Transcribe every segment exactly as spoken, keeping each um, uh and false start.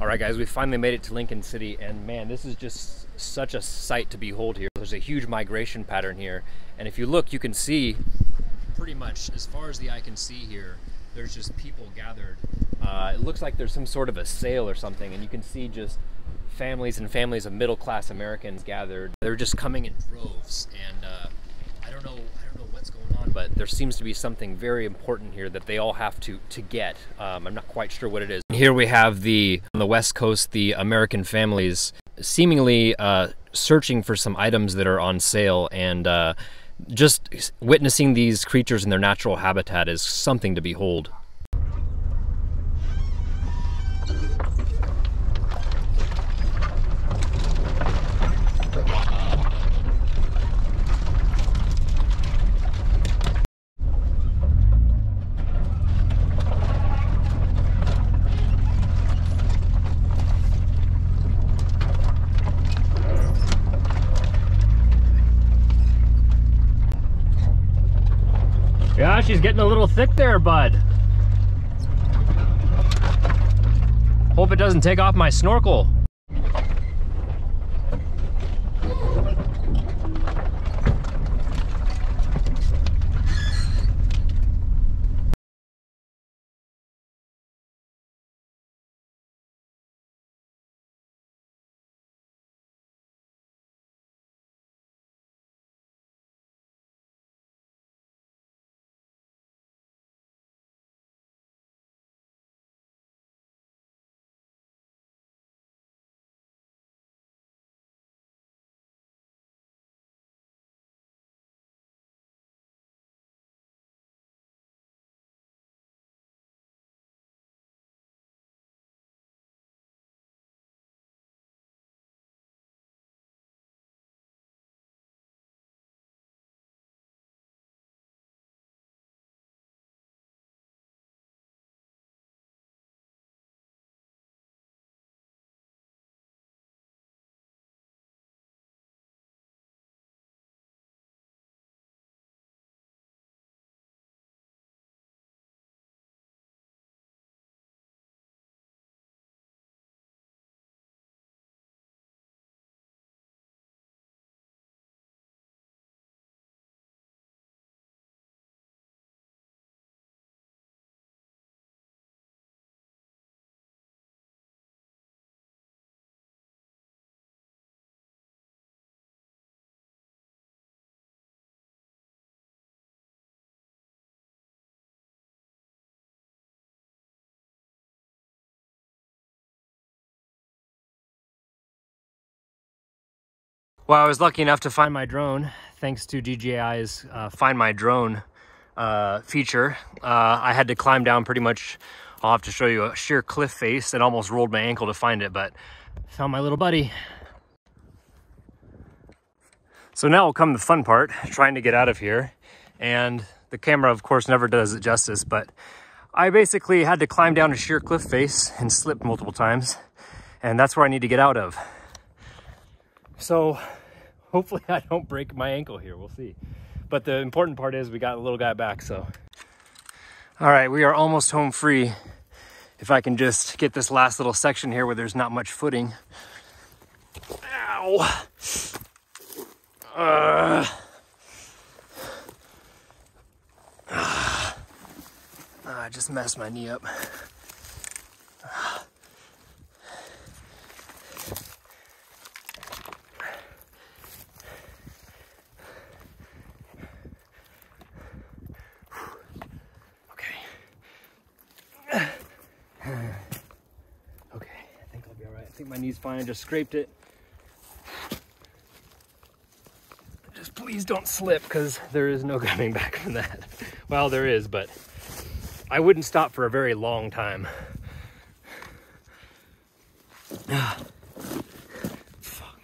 All right, guys, we finally made it to Lincoln City, and man, this is just such a sight to behold here. There's a huge migration pattern here, and if you look, you can see pretty much as far as the eye can see here, there's just people gathered. Uh, it looks like there's some sort of a sale or something, and you can see just families and families of middle-class Americans gathered. They're just coming in droves, and uh, I don't know, I don't know what's going on, but there seems to be something very important here that they all have to to get. Um, I'm not quite sure what it is. Here we have the on the West Coast, the American families seemingly uh, searching for some items that are on sale, and uh, just witnessing these creatures in their natural habitat is something to behold. Yeah, she's getting a little thick there, bud. Hope it doesn't take off my snorkel. Well, I was lucky enough to find my drone, thanks to D J I's uh, Find My Drone uh, feature. Uh, I had to climb down pretty much, I'll have to show you a sheer cliff face, and almost rolled my ankle to find it, but found my little buddy. So now will come the fun part, trying to get out of here. And the camera, of course, never does it justice, but I basically had to climb down a sheer cliff face and slip multiple times, and that's where I need to get out of. So hopefully I don't break my ankle here, we'll see. But the important part is we got a little guy back, so. All right, we are almost home free. If I can just get this last little section here where there's not much footing. Ow. Uh. Uh. I just messed my knee up. Uh. I think my knee's fine, I just scraped it. Just please don't slip, because there is no coming back from that. Well, there is, but I wouldn't stop for a very long time. Ah. Fuck.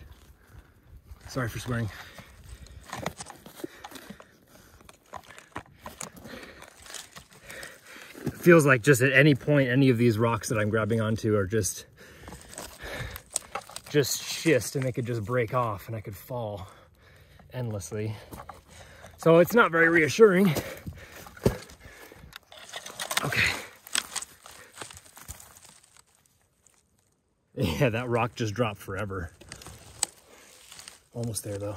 Sorry for swearing. It feels like just at any point, any of these rocks that I'm grabbing onto are just just schist, and they could just break off and I could fall endlessly. So it's not very reassuring. Okay. Yeah, that rock just dropped forever. Almost there though.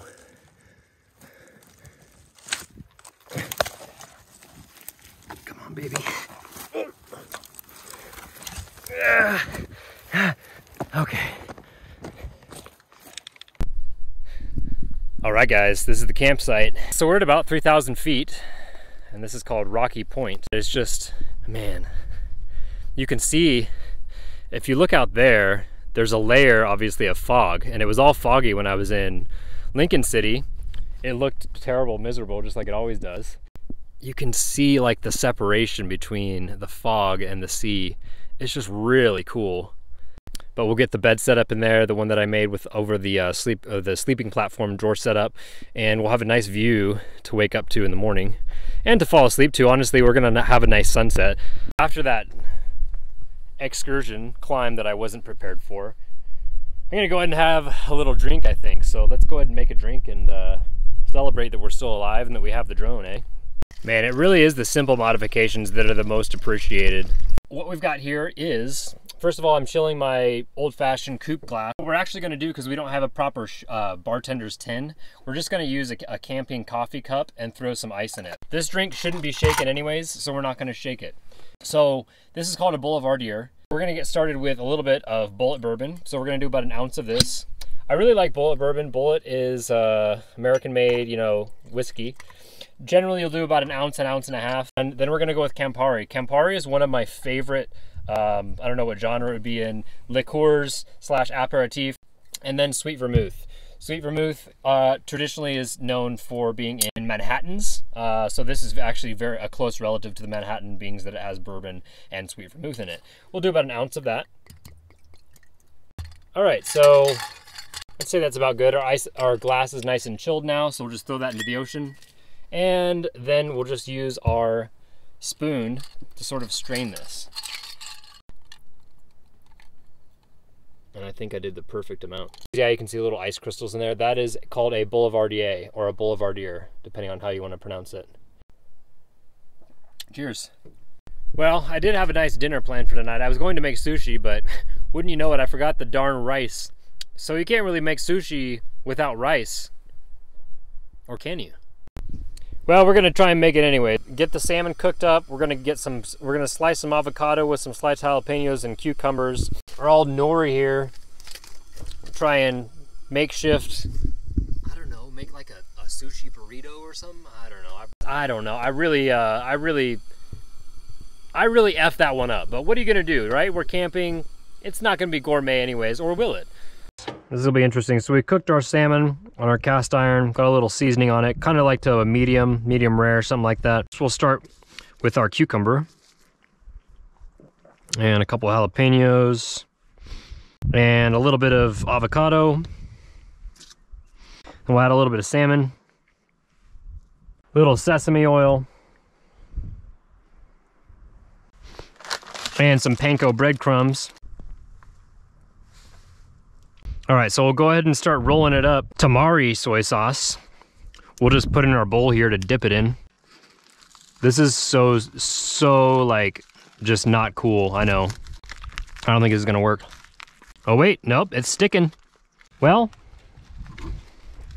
Come on, baby. Okay. All right, guys, this is the campsite. So we're at about three thousand feet, and this is called Rocky Point. It's just, man, you can see, if you look out there, there's a layer, obviously, of fog, and it was all foggy when I was in Lincoln City. It looked terrible, miserable, just like it always does. You can see like the separation between the fog and the sea. It's just really cool. But we'll get the bed set up in there, the one that I made with over the uh, sleep, uh, the sleeping platform drawer set up, and we'll have a nice view to wake up to in the morning and to fall asleep to. Honestly, we're gonna have a nice sunset. After that excursion climb that I wasn't prepared for, I'm gonna go ahead and have a little drink, I think. So let's go ahead and make a drink and uh, celebrate that we're still alive and that we have the drone, eh? Man, it really is the simple modifications that are the most appreciated. What we've got here is, first of all, I'm chilling my old-fashioned coupe glass. What we're actually going to do, because we don't have a proper uh, bartender's tin, we're just going to use a, a camping coffee cup and throw some ice in it. This drink shouldn't be shaken anyways, so we're not going to shake it. So this is called a Boulevardier. We're going to get started with a little bit of Bulleit Bourbon. So we're going to do about an ounce of this. I really like Bulleit Bourbon. Bulleit is uh, American-made, you know, whiskey. Generally, you'll do about an ounce, an ounce and a half. And then we're gonna go with Campari. Campari is one of my favorite, um, I don't know what genre it would be in, liqueurs slash aperitif. And then sweet vermouth. Sweet vermouth uh, traditionally is known for being in Manhattans. Uh, so this is actually very a close relative to the Manhattan, being that it has bourbon and sweet vermouth in it. We'll do about an ounce of that. All right, so let's say that's about good. Our, ice, our glass is nice and chilled now, so we'll just throw that into the ocean. And then we'll just use our spoon to sort of strain this. And I think I did the perfect amount. Yeah, you can see little ice crystals in there. That is called a Boulevardier or a Boulevardier, depending on how you want to pronounce it. Cheers. Well, I did have a nice dinner planned for tonight. I was going to make sushi, but wouldn't you know it, I forgot the darn rice. So you can't really make sushi without rice. Or can you? Well, we're gonna try and make it anyway. Get the salmon cooked up. We're gonna get some. We're gonna slice some avocado with some sliced jalapenos and cucumbers. We're all nori here. Try and makeshift. I don't know. Make like a, a sushi burrito or something. I don't know. I, I don't know. I really, uh, I really, I really effed that one up. But what are you gonna do, right? We're camping. It's not gonna be gourmet anyways, or will it? This will be interesting. So we cooked our salmon on our cast iron, got a little seasoning on it, kind of like to a medium, medium rare, something like that. So we'll start with our cucumber and a couple of jalapenos and a little bit of avocado. And we'll add a little bit of salmon, a little sesame oil, and some panko breadcrumbs. All right, so we'll go ahead and start rolling it up. Tamari soy sauce. We'll just put in our bowl here to dip it in. This is so, so like, just not cool, I know. I don't think this is gonna work. Oh wait, nope, it's sticking. Well,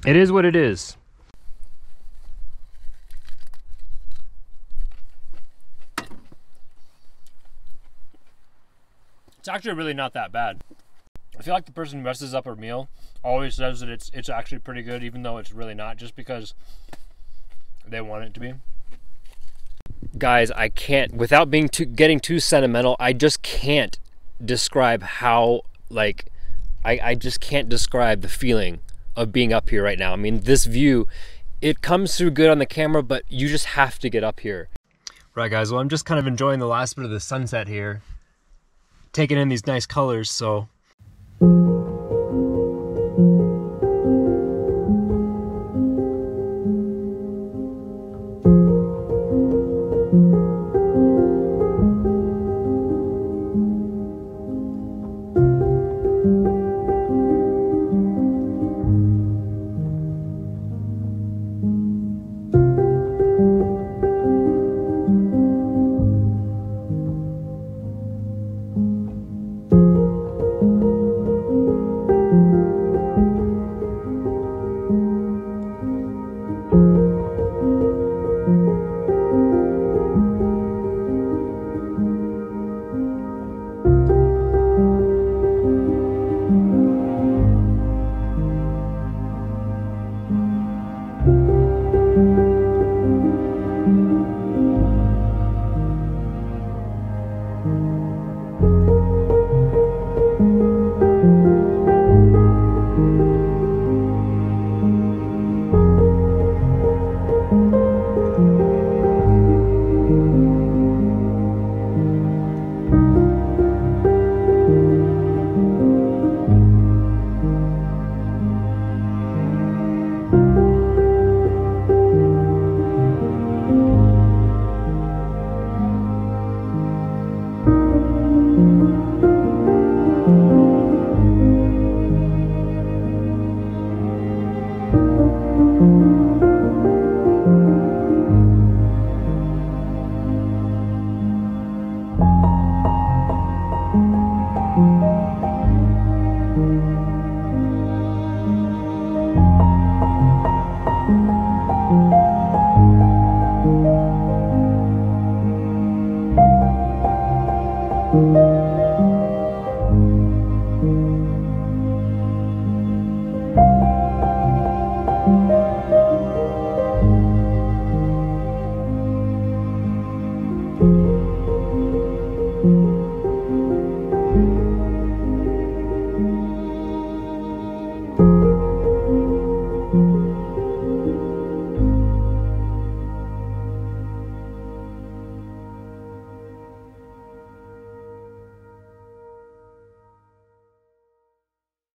it is what it is. It's actually really not that bad. I feel like the person who messes up a meal always says that it's it's actually pretty good, even though it's really not, just because they want it to be. Guys, I can't, without being too getting too sentimental, I just can't describe how, like, I, I just can't describe the feeling of being up here right now. I mean, this view, it comes through good on the camera, but you just have to get up here. Right, guys, well, I'm just kind of enjoying the last bit of the sunset here, taking in these nice colors, so